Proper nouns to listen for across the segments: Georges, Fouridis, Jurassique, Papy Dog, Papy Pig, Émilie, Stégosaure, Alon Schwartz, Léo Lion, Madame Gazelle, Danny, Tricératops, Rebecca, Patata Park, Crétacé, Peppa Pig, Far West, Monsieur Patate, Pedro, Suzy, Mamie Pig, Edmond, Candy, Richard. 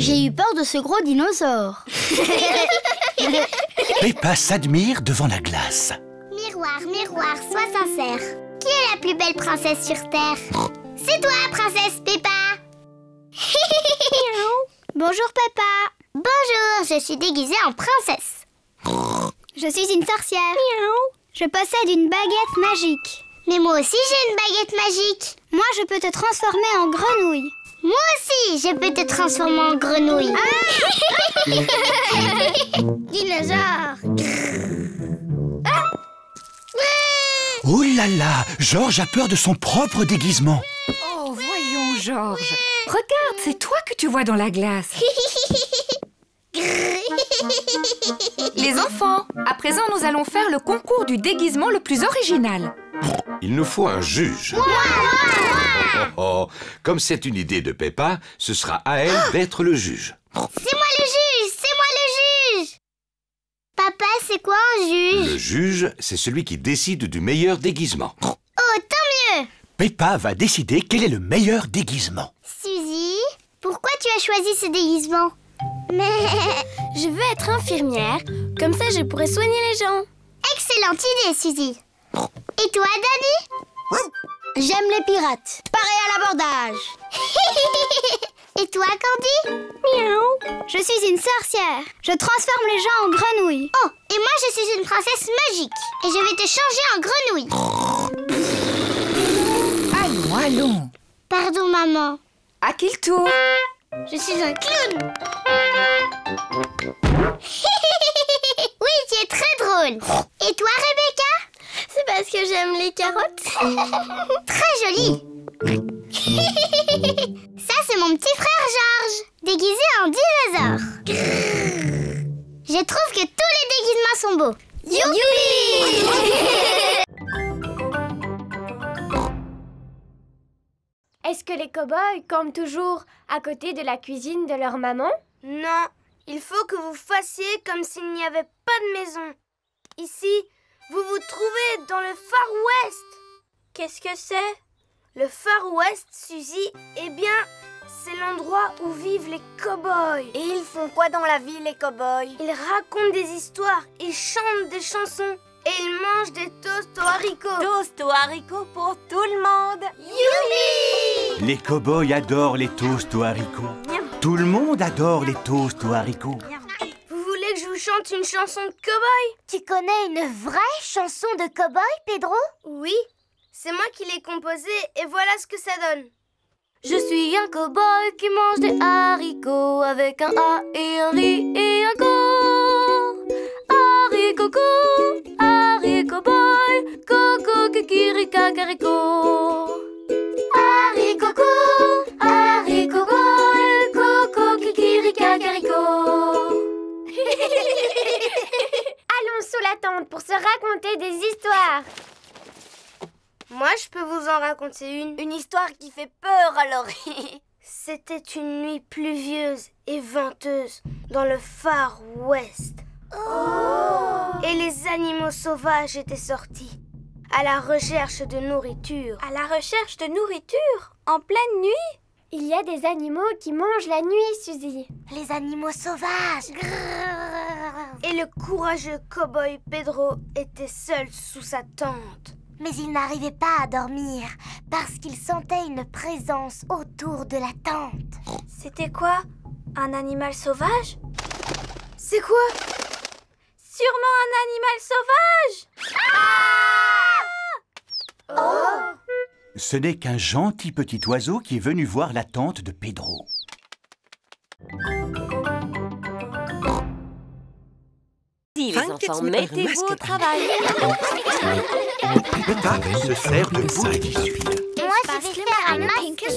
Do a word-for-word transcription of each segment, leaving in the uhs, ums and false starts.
J'ai eu peur de ce gros dinosaure. Peppa s'admire devant la glace. Miroir, miroir, sois sincère. Qui est la plus belle princesse sur Terre? C'est toi, princesse Peppa. Bonjour, Peppa. Bonjour, je suis déguisée en princesse. Je suis une sorcière. Je possède une baguette magique. Mais moi aussi, j'ai une baguette magique. Moi, je peux te transformer en grenouille. Moi aussi, je peux te transformer en grenouille. Ah Dinosaure. Ah oh là là, Georges a peur de son propre déguisement. Oh, voyons, Georges. Regarde, c'est toi que tu vois dans la glace. Les enfants, à présent, nous allons faire le concours du déguisement le plus original. Il nous faut un juge. Moi, moi, moi. Oh, oh. Comme c'est une idée de Peppa, ce sera à elle oh d'être le juge. C'est moi le juge, c'est moi le juge. Papa, c'est quoi un juge? Le juge, c'est celui qui décide du meilleur déguisement. Oh, tant mieux. Peppa va décider quel est le meilleur déguisement. Suzy, pourquoi tu as choisi ce déguisement? Mais... Je veux être infirmière, comme ça je pourrai soigner les gens. Excellente idée, Suzy. Et toi, Danny? J'aime les pirates. Paré à l'abordage. Et toi, Candy? Miaou. Je suis une sorcière. Je transforme les gens en grenouilles. Oh, et moi, je suis une princesse magique. Et je vais te changer en grenouille. Allons, allons. Pardon, maman. À qui le tour? Je suis un clown. Oui, tu es très drôle. Et toi, Rebecca? C'est parce que j'aime les carottes. Très joli. Ça, c'est mon petit frère Georges, déguisé en dinosaure. Je trouve que tous les déguisements sont beaux. Youpi! Est-ce que les cow-boys campent toujours à côté de la cuisine de leur maman? Non, il faut que vous fassiez comme s'il n'y avait pas de maison. Ici... vous vous trouvez dans le Far West. Qu'est-ce que c'est? Le Far West, Suzy, eh bien, c'est l'endroit où vivent les cow-boys. Et ils font quoi dans la vie, les cow-boys? Ils racontent des histoires, ils chantent des chansons et ils mangent des toasts aux haricots. Toasts aux haricots pour tout le monde. Youpi! Les cow-boys adorent les toasts aux haricots. Miam. Tout le monde adore les toasts aux haricots. Miam. Je vous chante une chanson de cow-boy. Tu connais une vraie chanson de cow-boy, Pedro? Oui, c'est moi qui l'ai composée et voilà ce que ça donne. Je suis un cow-boy qui mange des haricots avec un A et un I et un co. Haricot-co, haricot-boy, coco-kikirika-carico. Haricot-co, haricot-boy, coco-kikirika-carico. Allons sous la tente pour se raconter des histoires. Moi, je peux vous en raconter une. Une histoire qui fait peur, alors. C'était une nuit pluvieuse et venteuse dans le Far West. Oh. Et les animaux sauvages étaient sortis à la recherche de nourriture. À la recherche de nourriture? En pleine nuit? Il y a des animaux qui mangent la nuit, Suzy. Les animaux sauvages. Grrr. Et le courageux cow-boy Pedro était seul sous sa tente. Mais il n'arrivait pas à dormir parce qu'il sentait une présence autour de la tente. C'était quoi? Un animal sauvage? C'est quoi? Sûrement un animal sauvage! Ah! Oh! Ce n'est qu'un gentil petit oiseau qui est venu voir la tente de Pedro. Si les enfants, mettez-vous au travail. Peppa se sert de boule qui suit. Moi, je vais faire un masque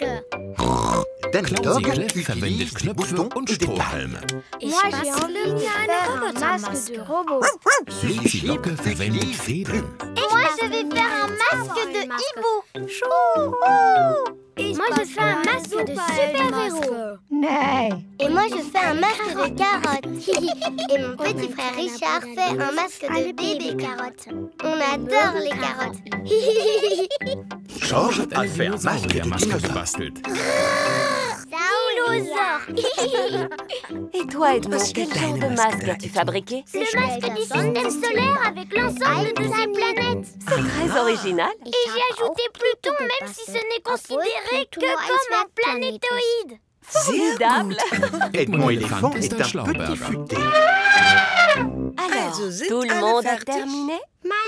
de papillon. Danny Dog utilise des boutons et des palmes. Moi, j'ai envie de faire un masque de robot. Suzy Sheep utilise des plumes. Moi, je vais faire un masque de hibou. Chou! Moi, je fais un masque de super-héros. Et moi, je fais un masque de carottes. Et mon petit frère Richard fait un masque de bébé carotte. On adore les carottes. Georges a fait un masque de dinosaure. Saoulou dinosaure. Et toi, Edmond, quel genre de masque as-tu fabriqué? Le masque du système solaire avec l'ensemble de ces planètes. C'est très original. Et j'ai ajouté Pluton, même si ce n'est considéré que comme un planétoïde. Formidable. Edmond Éléphant est un petit futé. Alors, tout le monde a terminé?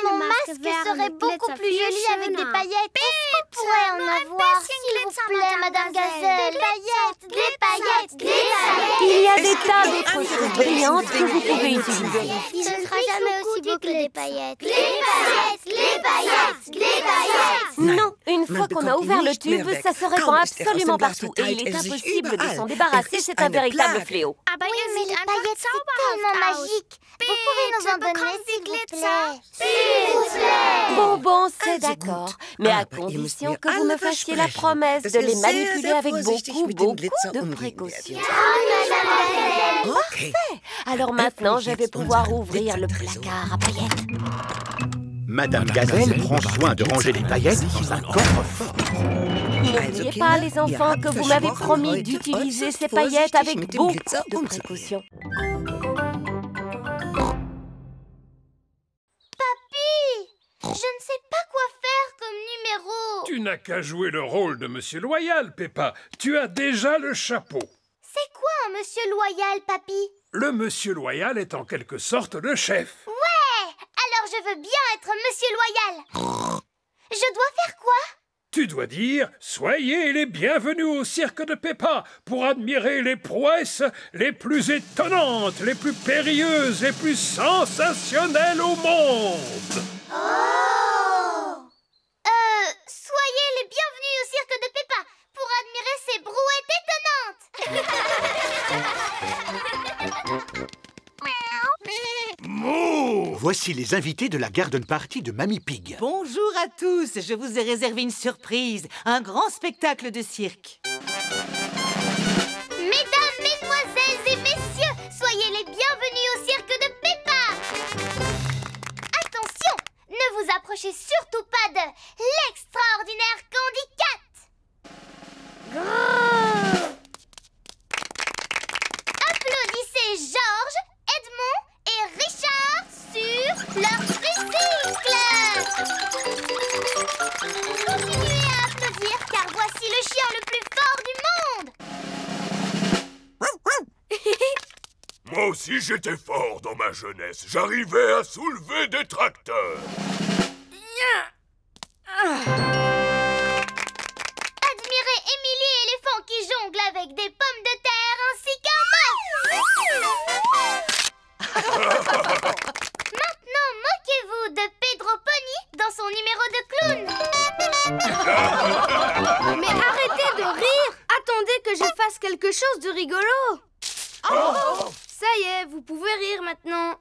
Mon masque serait beaucoup plus joli avec des paillettes. Est-ce qu'on pourrait en avoir, s'il vous plaît, Madame Gazelle? Des paillettes, des paillettes, des paillettes. Il y a des tas d'autres choses brillantes que vous pouvez utiliser. Il ne sera jamais aussi beau que des paillettes. Les paillettes, les paillettes, les paillettes. Non, une fois qu'on a ouvert le tube, ça se répand absolument partout. Et il est impossible de s'en débarrasser, c'est un véritable fléau. Oui, mais les paillettes sont tellement magiques. Vous pouvez nous en donner, s'il vous plaît? Bon, bon, c'est d'accord. Mais à condition que vous me fassiez la promesse de les manipuler avec beaucoup, beaucoup de précautions. Parfait. Alors maintenant, je vais pouvoir ouvrir le placard à paillettes. Madame Gazelle prend soin de ranger les paillettes dans un coffre. N'oubliez pas, les enfants, que vous m'avez promis d'utiliser ces paillettes avec beaucoup de précautions. Je ne sais pas quoi faire comme numéro. Tu n'as qu'à jouer le rôle de Monsieur Loyal, Peppa. Tu as déjà le chapeau. C'est quoi un Monsieur Loyal, Papy? Le Monsieur Loyal est en quelque sorte le chef. Ouais! Alors je veux bien être Monsieur Loyal. Je dois faire quoi? Tu dois dire « Soyez les bienvenus au cirque de Peppa pour admirer les prouesses les plus étonnantes, les plus périlleuses, les plus sensationnelles au monde !» Oh! Euh, soyez les bienvenus au cirque de Peppa pour admirer ces brouettes étonnantes. Mouh! Voici les invités de la garden party de Mamie Pig. Bonjour à tous, je vous ai réservé une surprise, un grand spectacle de cirque. Mesdames, mesdemoiselles et messieurs, soyez les bienvenus au cirque de Peppa. Attention, ne vous approchez surtout pas de l'extraordinaire Candy Cat. Grrr. Applaudissez Georges, Edmond et Richard sur leur tricycle. Continuez à applaudir car voici le chien le plus fort du monde. Moi aussi j'étais fort dans ma jeunesse. J'arrivais à soulever des tracteurs. Admirez Émilie Éléphant qui jongle avec des pommes de terre ainsi qu'un masque. Maintenant, moquez-vous de Pedro Pony dans son numéro de clown. Mais arrêtez de rire. Attendez que je fasse quelque chose de rigolo. Oh, ça y est, vous pouvez rire maintenant.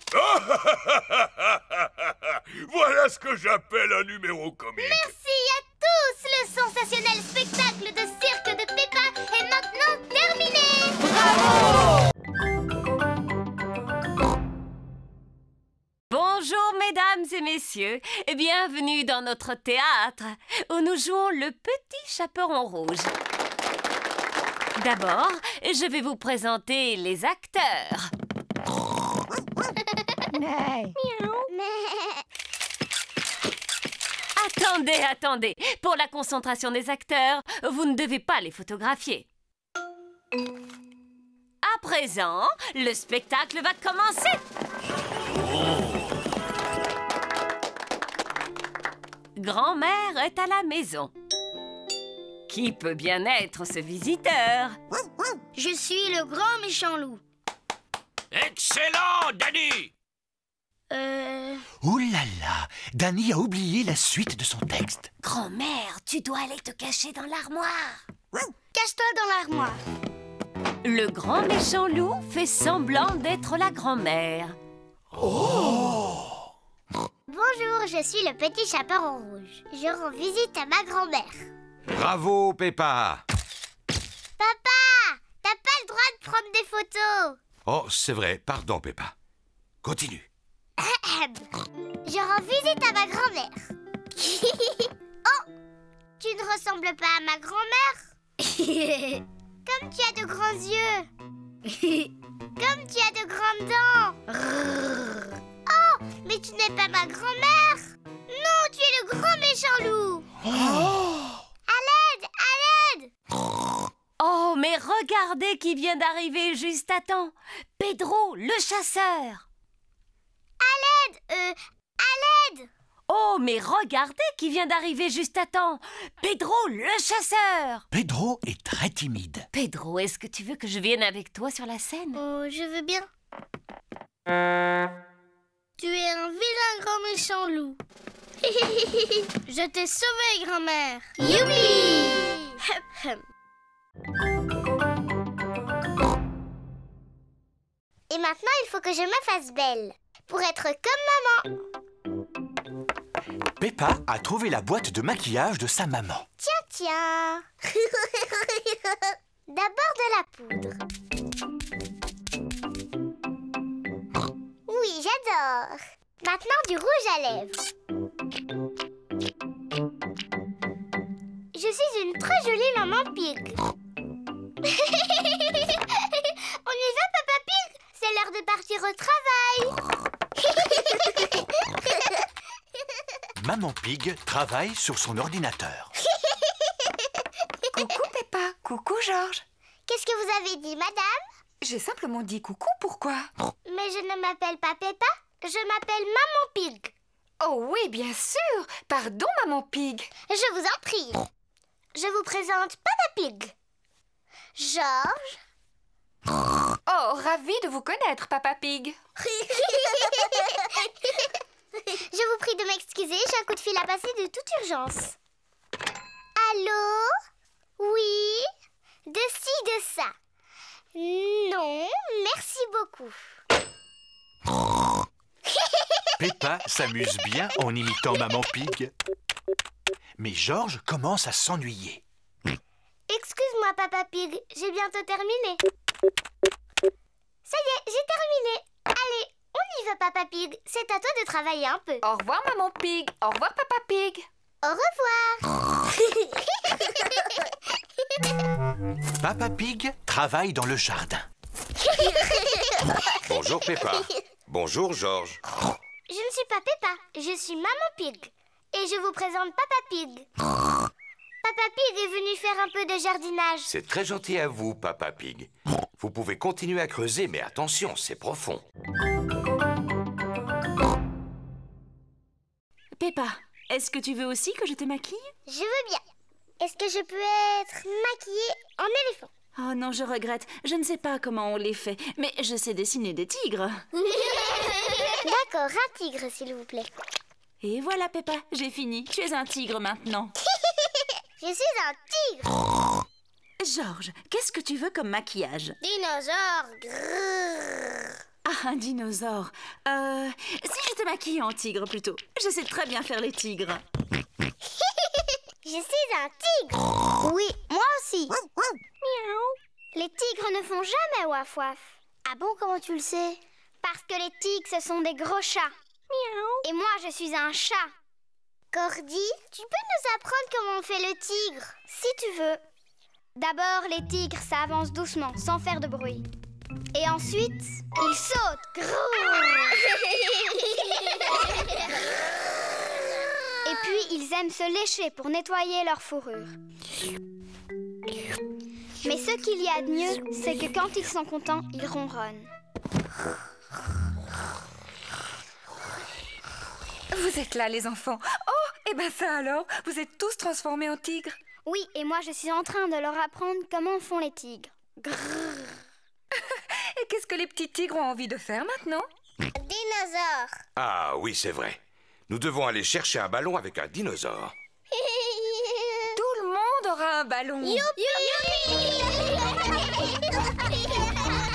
Voilà ce que j'appelle un numéro comique. Merci à tous. Le sensationnel spectacle de cirque de Peppa est maintenant terminé. Bravo. Bonjour mesdames et messieurs, et bienvenue dans notre théâtre où nous jouons le petit chaperon rouge. D'abord, je vais vous présenter les acteurs. Attendez, attendez, pour la concentration des acteurs, vous ne devez pas les photographier. À présent, le spectacle va commencer. Grand-mère est à la maison. Qui peut bien être ce visiteur? Je suis le grand méchant loup. Excellent, Danny! Euh... Ouh là là! Danny a oublié la suite de son texte. Grand-mère, tu dois aller te cacher dans l'armoire. Cache-toi dans l'armoire. Le grand méchant loup fait semblant d'être la grand-mère. Oh! Bonjour, je suis le petit chaperon rouge. Je rends visite à ma grand-mère. Bravo, Peppa. Papa, t'as pas le droit de prendre des photos. Oh, c'est vrai. Pardon, Peppa. Continue. Je rends visite à ma grand-mère. Oh, tu ne ressembles pas à ma grand-mère. Comme tu as de grands yeux. Comme tu as de grandes dents. Oh, mais tu n'es pas ma grand-mère. Non, tu es le grand méchant loup. Oh. À l'aide, à l'aide. Oh, mais regardez qui vient d'arriver juste à temps. Pedro, le chasseur. À l'aide, euh, à l'aide. Oh, mais regardez qui vient d'arriver juste à temps. Pedro, le chasseur. Pedro est très timide. Pedro, est-ce que tu veux que je vienne avec toi sur la scène? Oh, je veux bien. Tu es un vilain grand méchant loup. Je t'ai sauvé, grand-mère. Youpi! Et maintenant, il faut que je me fasse belle pour être comme maman. Peppa a trouvé la boîte de maquillage de sa maman. Tiens, tiens. D'abord de la poudre. Oui, j'adore. Maintenant, du rouge à lèvres. Je suis une très jolie maman Pig. On y va, Papa Pig? C'est l'heure de partir au travail. Maman Pig travaille sur son ordinateur. Coucou Peppa, coucou Georges. Qu'est-ce que vous avez dit, madame? J'ai simplement dit coucou, pourquoi? Mais je ne m'appelle pas Peppa, je m'appelle Maman Pig. Oh oui, bien sûr. Pardon, Maman Pig. Je vous en prie. Je vous présente Papa Pig. Georges. Oh, ravi de vous connaître, Papa Pig. Je vous prie de m'excuser, j'ai un coup de fil à passer de toute urgence. Allô? Oui? De ci, de ça. Non, merci beaucoup. Peppa s'amuse bien en imitant Maman Pig. Mais Georges commence à s'ennuyer. Excuse-moi, Papa Pig, j'ai bientôt terminé. Ça y est, j'ai terminé. Allez, on y va, Papa Pig. C'est à toi de travailler un peu. Au revoir, Maman Pig. Au revoir, Papa Pig. Au revoir. Papa Pig travaille dans le jardin. Bonjour, Peppa. Bonjour, Georges. Je ne suis pas Peppa, je suis Maman Pig. Et je vous présente Papa Pig. Papa Pig est venu faire un peu de jardinage. C'est très gentil à vous, Papa Pig. Vous pouvez continuer à creuser, mais attention, c'est profond. Peppa, est-ce que tu veux aussi que je te maquille? Je veux bien. Est-ce que je peux être maquillée en éléphant? Oh non, je regrette. Je ne sais pas comment on les fait, mais je sais dessiner des tigres. D'accord, un tigre, s'il vous plaît. Et voilà, Peppa, j'ai fini. Tu es un tigre maintenant. Je suis un tigre. Georges, qu'est-ce que tu veux comme maquillage? Dinosaure. Grrr. Ah, un dinosaure. Euh, si je te maquille en tigre plutôt. Je sais très bien faire les tigres. Je suis un tigre. Oui, moi aussi. Les tigres ne font jamais waf waf. Ah bon, comment tu le sais? Parce que les tigres, ce sont des gros chats. Et moi, je suis un chat. Cordy, tu peux nous apprendre comment on fait le tigre? Si tu veux. D'abord, les tigres, ça avance doucement, sans faire de bruit. Et ensuite, ils sautent. Et puis, ils aiment se lécher pour nettoyer leur fourrure. Mais ce qu'il y a de mieux, c'est que quand ils sont contents, ils ronronnent. Vous êtes là, les enfants. Oh, et ben ça alors, vous êtes tous transformés en tigres. Oui, et moi je suis en train de leur apprendre comment font les tigres. Grrr. Et qu'est-ce que les petits tigres ont envie de faire maintenant? Dinosaure. Ah oui, c'est vrai. Nous devons aller chercher un ballon avec un dinosaure. Tout le monde aura un ballon. Youpi, youpi.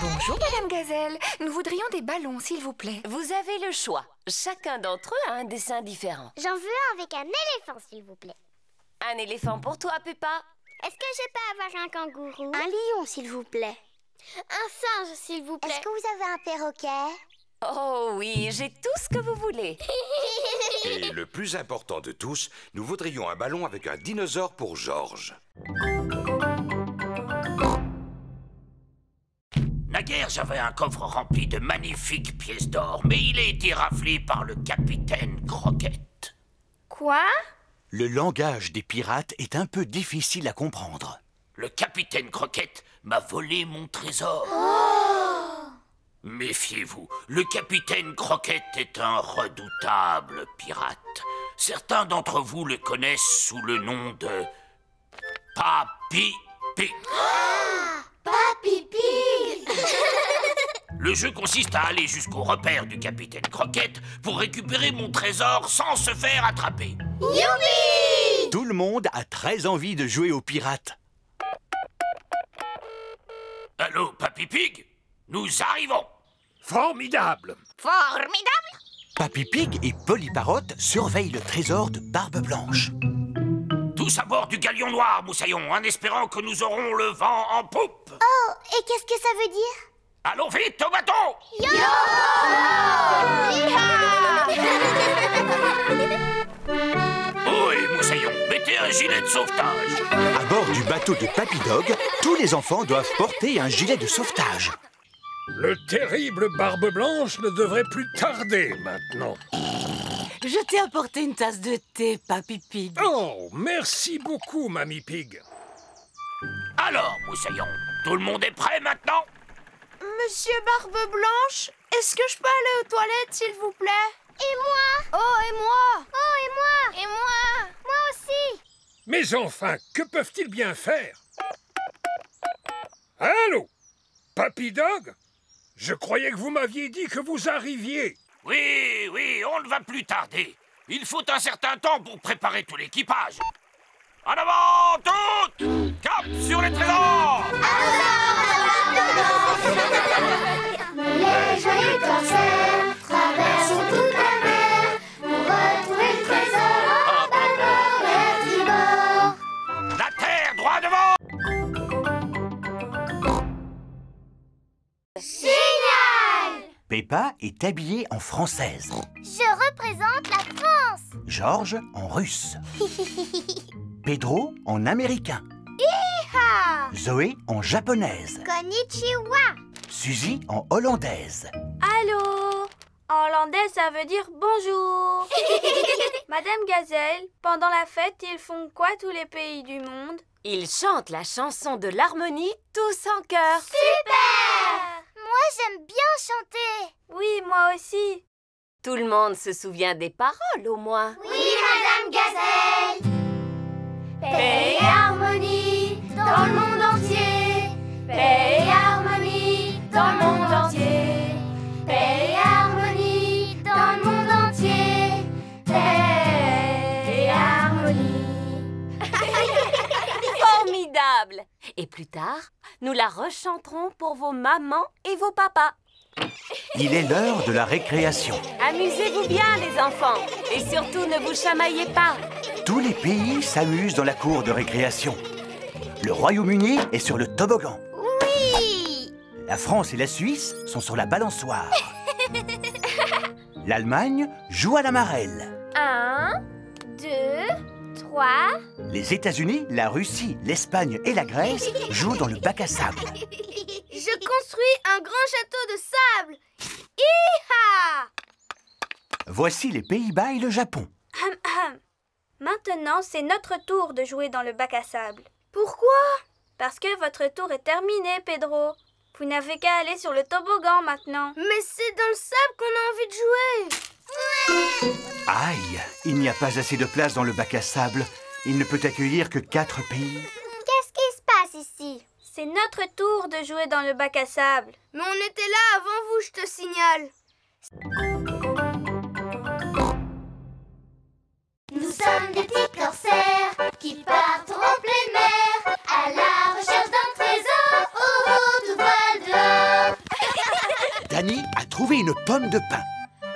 Bonjour, Madame Gazelle. Nous voudrions des ballons, s'il vous plaît. Vous avez le choix. Chacun d'entre eux a un dessin différent. J'en veux un avec un éléphant, s'il vous plaît. Un éléphant pour toi, Peppa. Est-ce que je peux avoir un kangourou? Un lion, s'il vous plaît. Un singe, s'il vous plaît. Est-ce que vous avez un perroquet? Oh oui, j'ai tout ce que vous voulez. Et le plus important de tous, nous voudrions un ballon avec un dinosaure pour Georges. père, j'avais un coffre rempli de magnifiques pièces d'or, mais il a été raflé par le capitaine Croquette. Quoi? Le langage des pirates est un peu difficile à comprendre. Le capitaine Croquette m'a volé mon trésor. Oh! Méfiez-vous, le capitaine Croquette est un redoutable pirate. Certains d'entre vous le connaissent sous le nom de Papy Pig. Ah, Papy Pig. Le jeu consiste à aller jusqu'au repère du capitaine Croquette pour récupérer mon trésor sans se faire attraper. Youpi! Tout le monde a très envie de jouer aux pirates. Allô, Papy Pig? Nous arrivons! Formidable! Formidable! Papy Pig et Polyparote surveillent le trésor de Barbe Blanche. Tous à bord du galion noir, Moussaillon, en espérant que nous aurons le vent en poupe. Oh, et qu'est-ce que ça veut dire? Allons vite au bateau! Yo! Ohé, Moussaillon, mettez un gilet de sauvetage. À bord du bateau de Papy Dog, tous les enfants doivent porter un gilet de sauvetage. Le terrible Barbe Blanche ne devrait plus tarder maintenant. Je t'ai apporté une tasse de thé, Papy Pig. Oh, merci beaucoup, Mamie Pig. Alors, Moussaillon, tout le monde est prêt maintenant? Monsieur Barbe Blanche, est-ce que je peux aller aux toilettes, s'il vous plaît? Et moi? Oh, et moi? Oh, et moi? Et moi? Moi aussi! Mais enfin, que peuvent-ils bien faire? Allô? Papy Dog? Je croyais que vous m'aviez dit que vous arriviez. Oui, oui, on ne va plus tarder. Il faut un certain temps pour préparer tout l'équipage. En avant, toutes! Cap sur les trésors! Les joyeux corsaires traversent toute la mer pour retrouver le trésor en bâbord vers du bord. La terre, droit devant! Génial! Peppa est habillée en française. Je représente la France. Georges en russe. Pedro en américain. Hi-ha! Zoé en japonaise. Konnichiwa! Suzy en hollandaise. Allô? En hollandais, ça veut dire bonjour. Madame Gazelle, pendant la fête, ils font quoi tous les pays du monde? Ils chantent la chanson de l'harmonie tous en chœur. Super! Moi, j'aime bien chanter. Oui, moi aussi. Tout le monde se souvient des paroles, au moins. Oui, Madame Gazelle. Paix et harmonie dans le monde entier. Paix et harmonie dans le monde entier, paix et harmonie dans le monde entier, paix et harmonie. Formidable! Et plus tard, nous la rechanterons pour vos mamans et vos papas. Il est l'heure de la récréation. Amusez-vous bien, les enfants, et surtout ne vous chamaillez pas. Tous les pays s'amusent dans la cour de récréation. Le Royaume-Uni est sur le toboggan. La France et la Suisse sont sur la balançoire. L'Allemagne joue à la marelle. Un, deux, trois. Les États-Unis, la Russie, l'Espagne et la Grèce jouent dans le bac à sable. Je construis un grand château de sable. Hi-ha! Voici les Pays-Bas et le Japon. Hum, hum. Maintenant, c'est notre tour de jouer dans le bac à sable. Pourquoi? Parce que votre tour est terminé, Pedro. Vous n'avez qu'à aller sur le toboggan maintenant. Mais c'est dans le sable qu'on a envie de jouer. Aïe, il n'y a pas assez de place dans le bac à sable. Il ne peut accueillir que quatre pays. Qu'est-ce qui se passe ici? C'est notre tour de jouer dans le bac à sable. Mais on était là avant vous, je te signale. Nous sommes des petits corsaires qui partent en pleine mer à la recherche d'un trésor. Oh, oh, tout va dehors. Danny a trouvé une pomme de pain.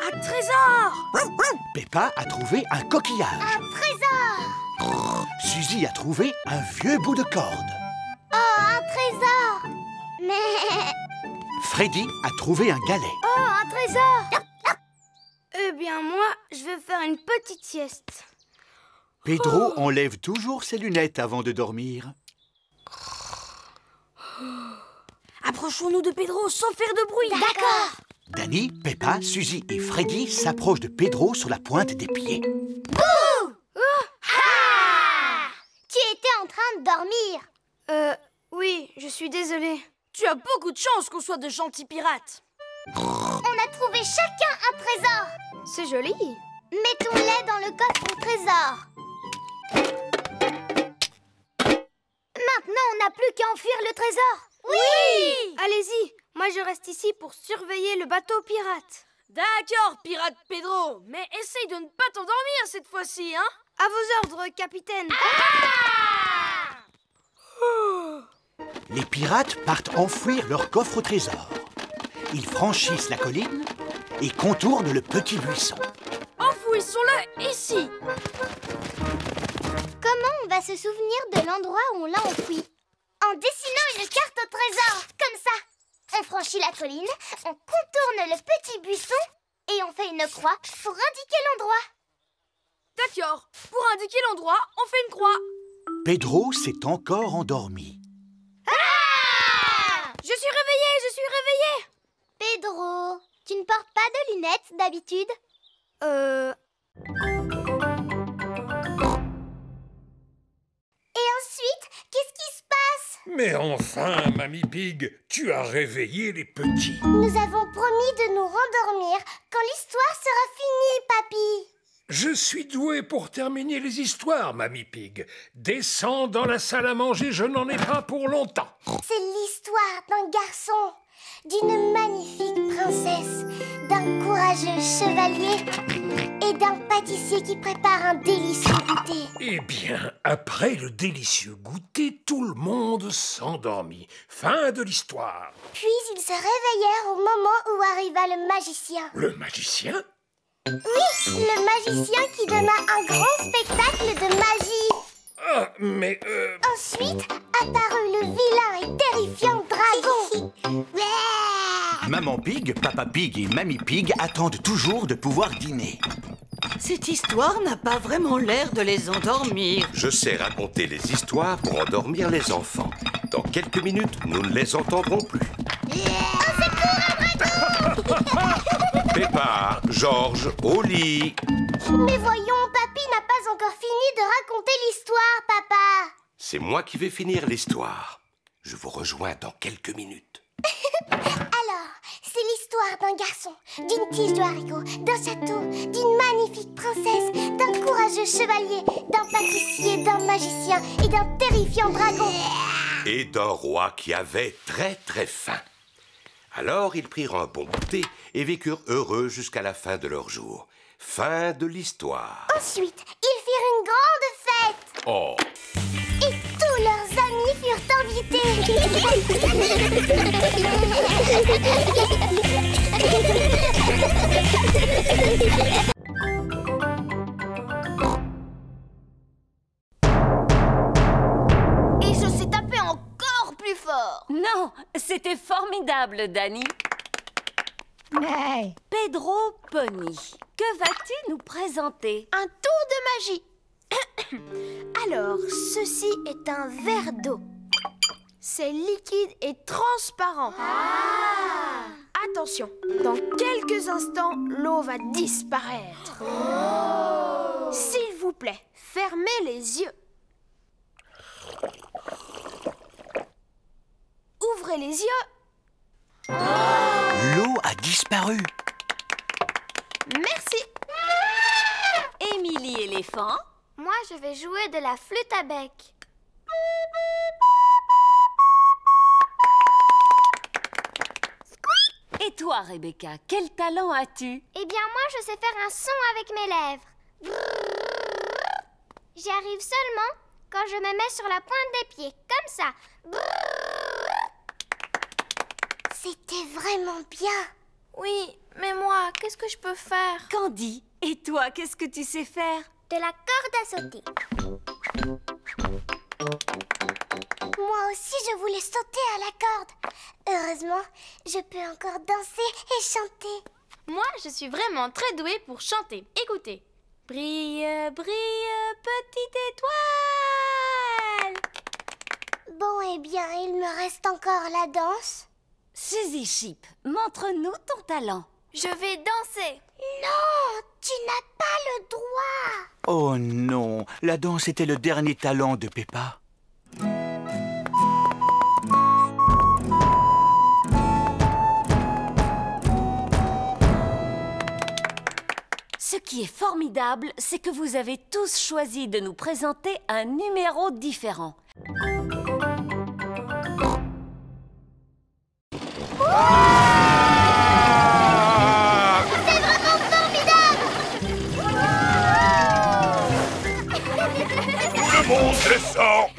Un trésor. Peppa a trouvé un coquillage. Un trésor. Suzy a trouvé un vieux bout de corde. Oh, un trésor. Mais... Freddy a trouvé un galet. Oh, un trésor. Eh bien, moi, je vais faire une petite sieste. Pedro oh. enlève toujours ses lunettes avant de dormir. Oh. Approchons-nous de Pedro sans faire de bruit. D'accord. Danny, Peppa, Suzy et Freddy s'approchent de Pedro sur la pointe des pieds. Bouh! Ouh-ha! Tu étais en train de dormir. Euh, oui, je suis désolée. Tu as beaucoup de chance qu'on soit de gentils pirates. On a trouvé chacun un trésor. C'est joli. Mettons-les dans le coffre au trésor. Maintenant, on n'a plus qu'à enfuir le trésor. Oui, oui. Allez-y, moi je reste ici pour surveiller le bateau pirate. D'accord, pirate Pedro, mais essaye de ne pas t'endormir cette fois-ci, hein. À vos ordres, capitaine. Ah oh. Les pirates partent enfouir leur coffre au trésor. Ils franchissent la colline et contournent le petit buisson. Enfouissons-le ici. Comment on va se souvenir de l'endroit où on l'a enfoui? En dessinant une carte au trésor, comme ça. On franchit la colline, on contourne le petit buisson et on fait une croix pour indiquer l'endroit. D'accord, pour indiquer l'endroit, on fait une croix. Pedro s'est encore endormi. Ah! Je suis réveillée, je suis réveillée. Pedro, tu ne portes pas de lunettes d'habitude? Euh... Et ensuite, qu'est-ce qui se passe? Mais enfin, Mamie Pig, tu as réveillé les petits. Nous avons promis de nous rendormir quand l'histoire sera finie, Papy. Je suis doué pour terminer les histoires, Mamie Pig. Descends dans la salle à manger, je n'en ai pas pour longtemps. C'est l'histoire d'un garçon, d'une magnifique princesse, d'un courageux chevalier et d'un pâtissier qui prépare un délicieux goûter. Eh bien, après le délicieux goûter, tout le monde s'endormit. Fin de l'histoire. Puis ils se réveillèrent au moment où arriva le magicien. Le magicien? Oui, le magicien qui donna un grand spectacle de magie. Ah, mais euh... Ensuite, apparut le vilain et terrifiant dragon. Maman Pig, Papa Pig et Mamie Pig attendent toujours de pouvoir dîner. Cette histoire n'a pas vraiment l'air de les endormir. Je sais raconter les histoires pour endormir les enfants. Dans quelques minutes, nous ne les entendrons plus. Yeah. Au secours, un dragon! Peppa, Georges, au lit. Mais voyons, Papy n'a pas encore fini de raconter l'histoire, Papa. C'est moi qui vais finir l'histoire. Je vous rejoins dans quelques minutes. Alors, c'est l'histoire d'un garçon, d'une tige de haricots, d'un château, d'une magnifique princesse, d'un courageux chevalier, d'un pâtissier, d'un magicien et d'un terrifiant dragon. Et d'un roi qui avait très très faim. Alors, ils prirent un bon goûter et vécurent heureux jusqu'à la fin de leur jour. Fin de l'histoire. Ensuite, ils firent une grande fête. Oh. Et tous leurs amis furent invités. Et je s'est tapé encore plus fort. Non, c'était formidable, Danny. Hey. Pedro Pony, que vas-tu nous présenter? Un tour de magie. Alors, ceci est un verre d'eau. C'est liquide et transparent. Ah. Attention, dans quelques instants, l'eau va disparaître. Oh. S'il vous plaît, fermez les yeux. Ouvrez les yeux. Oh. L'eau a disparu. Merci. Émilie éléphant. Moi, je vais jouer de la flûte à bec. Et toi, Rebecca, quel talent as-tu? Eh bien, moi, je sais faire un son avec mes lèvres. J'y arrive seulement quand je me mets sur la pointe des pieds, comme ça. C'était vraiment bien. Oui, mais moi, qu'est-ce que je peux faire? Candy, et toi, qu'est-ce que tu sais faire? De la corde à sauter. Moi aussi, je voulais sauter à la corde. Heureusement, je peux encore danser et chanter. Moi, je suis vraiment très douée pour chanter. Écoutez. Brille, brille, petite étoile. Bon, eh bien, il me reste encore la danse. Suzy Sheep, montre-nous ton talent. Je vais danser. Non, tu n'as pas le droit. Oh non, la danse était le dernier talent de Peppa. Ce qui est formidable, c'est que vous avez tous choisi de nous présenter un numéro différent. Ah! C'est vraiment formidable! Je monte, descends.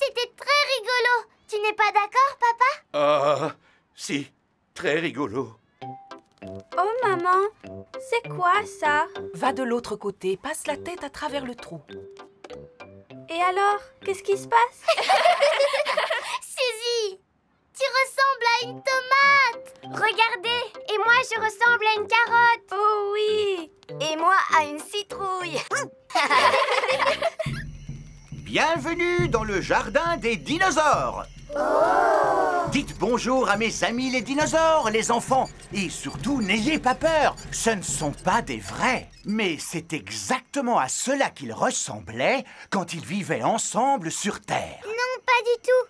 C'était très rigolo. Tu n'es pas d'accord, papa? Ah, si, très rigolo. Oh maman, c'est quoi ça? Va de l'autre côté, passe la tête à travers le trou. Et alors, qu'est-ce qui se passe? Suzy, tu ressembles à une tomate. Regardez, et moi je ressemble à une carotte. Oh oui, et moi à une citrouille. Bienvenue dans le jardin des dinosaures. Oh! Dites bonjour à mes amis les dinosaures, les enfants. Et surtout, n'ayez pas peur, ce ne sont pas des vrais. Mais c'est exactement à cela qu'ils ressemblaient quand ils vivaient ensemble sur Terre. Non, pas du tout.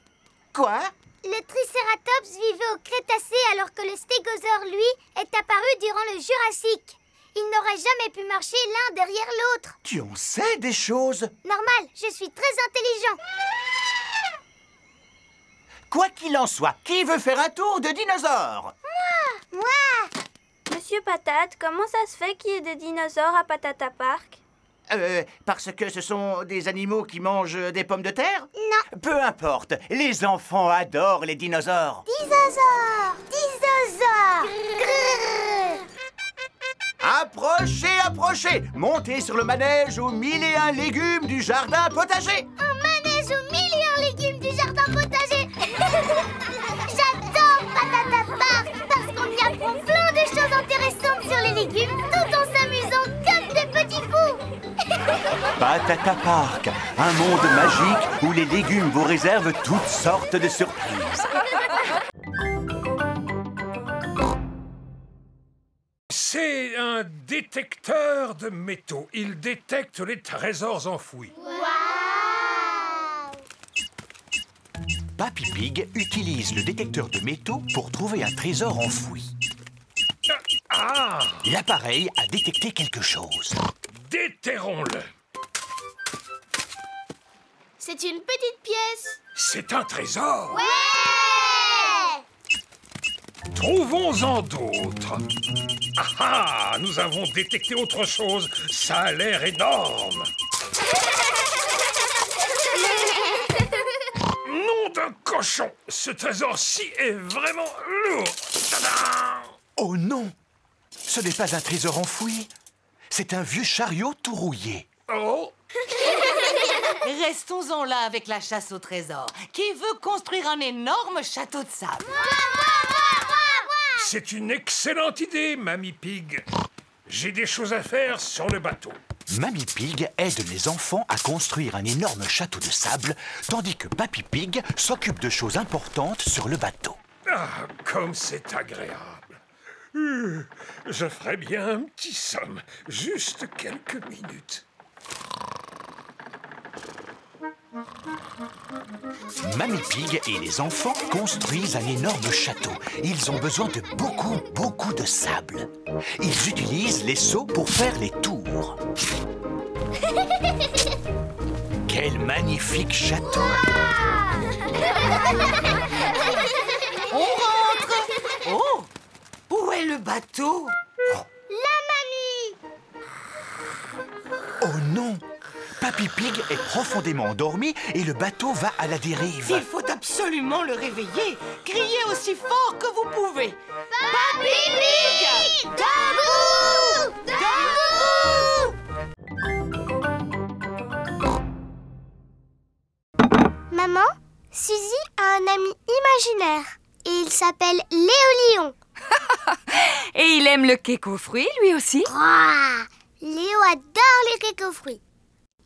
Quoi? Le Tricératops vivait au Crétacé alors que le Stégosaure, lui, est apparu durant le Jurassique. Il n'aurait jamais pu marcher l'un derrière l'autre. Tu en sais des choses? Normal, je suis très intelligent. Quoi qu'il en soit, qui veut faire un tour de dinosaures? Moi! Moi! Monsieur Patate, comment ça se fait qu'il y ait des dinosaures à Patata Park? Euh, parce que ce sont des animaux qui mangent des pommes de terre? Non. Peu importe, les enfants adorent les dinosaures. Dinosaures! Dinosaures! Approchez, approchez! Montez sur le manège aux mille et un légumes du jardin potager! Un manège aux mille et un légumes du jardin potager! J'adore Patata Park parce qu'on y apprend plein de choses intéressantes sur les légumes tout en s'amusant comme des petits fous. Patata Park, un monde magique où les légumes vous réservent toutes sortes de surprises. C'est un détecteur de métaux. Il détecte les trésors enfouis. Wow. Papy Pig utilise le détecteur de métaux pour trouver un trésor enfoui. Ah! L'appareil a détecté quelque chose. Déterrons-le. C'est une petite pièce. C'est un trésor. Ouais! Trouvons-en d'autres. Ah ah! Nous avons détecté autre chose. Ça a l'air énorme. Cochon, ce trésor-ci est vraiment lourd. Tadam! Oh non, ce n'est pas un trésor enfoui, c'est un vieux chariot tout rouillé. Oh. Restons-en là avec la chasse au trésor. Qui veut construire un énorme château de sable? C'est une excellente idée, Mamie Pig. J'ai des choses à faire sur le bateau. Mamie Pig aide les enfants à construire un énorme château de sable, tandis que Papy Pig s'occupe de choses importantes sur le bateau. Ah, comme c'est agréable. Je ferais bien un petit somme, juste quelques minutes. Mamie Pig et les enfants construisent un énorme château. Ils ont besoin de beaucoup, beaucoup de sable. Ils utilisent les seaux pour faire les tours. Quel magnifique château! Wow. On rentre! Oh! Où est le bateau? Oh. La mamie! Oh non! Papy Pig est profondément endormi et le bateau va à la dérive. Il faut absolument le réveiller. Criez aussi fort que vous pouvez. Papy Pig! Debout! Debout! Maman, Suzy a un ami imaginaire et il s'appelle Léo Lion. Et il aime le cake aux fruits lui aussi. Ouah, Léo adore les cakes aux fruits.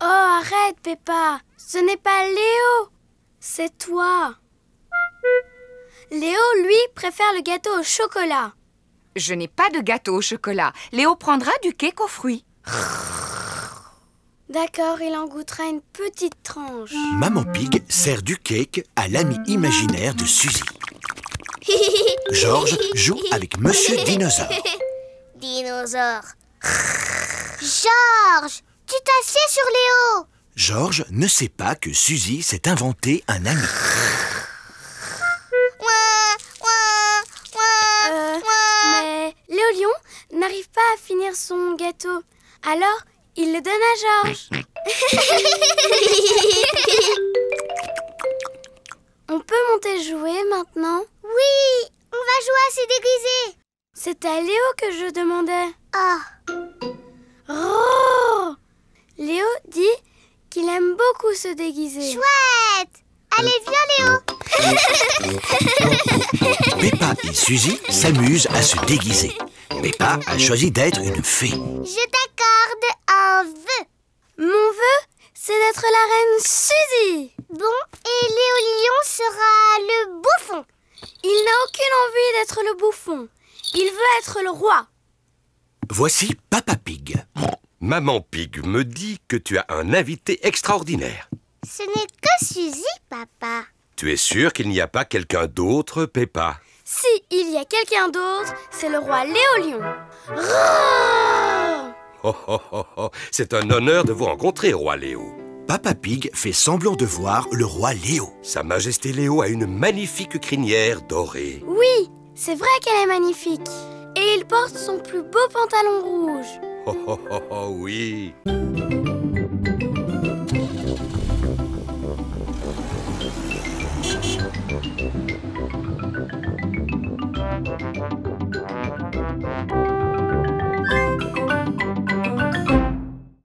Oh, arrête, Peppa. Ce n'est pas Léo. C'est toi. Léo, lui, préfère le gâteau au chocolat. Je n'ai pas de gâteau au chocolat. Léo prendra du cake aux fruits. D'accord, il en goûtera une petite tranche. Maman Pig sert du cake à l'ami imaginaire de Suzy. Georges joue avec Monsieur Dinosaure. Dinosaure. Georges, tu t'assieds sur Léo. Georges ne sait pas que Suzy s'est inventé un ami. Euh, mais Léo Lion n'arrive pas à finir son gâteau. Alors, il le donne à Georges. On peut monter jouer maintenant? Oui, on va jouer à se déguiser. C'est à Léo que je demandais. Oh. Oh. Léo dit qu'il aime beaucoup se déguiser. Chouette! Allez, viens, Léo. Peppa et Suzy s'amusent à se déguiser. Peppa a choisi d'être une fée. Je t'accorde un vœu. Mon vœu, c'est d'être la reine Suzy. Bon, et Léo Lion sera le bouffon. Il n'a aucune envie d'être le bouffon. Il veut être le roi. Voici Papa Pig. Maman Pig me dit que tu as un invité extraordinaire. Ce n'est que Suzy, papa. Tu es sûr qu'il n'y a pas quelqu'un d'autre, Peppa? Si, il y a quelqu'un d'autre, c'est le roi Léo Lion. Oh, oh, oh, oh. C'est un honneur de vous rencontrer, roi Léo. Papa Pig fait semblant de voir le roi Léo. Sa Majesté Léo a une magnifique crinière dorée. Oui, c'est vrai qu'elle est magnifique. Et il porte son plus beau pantalon rouge. Oh, oh, oh, oh oui. Thank you.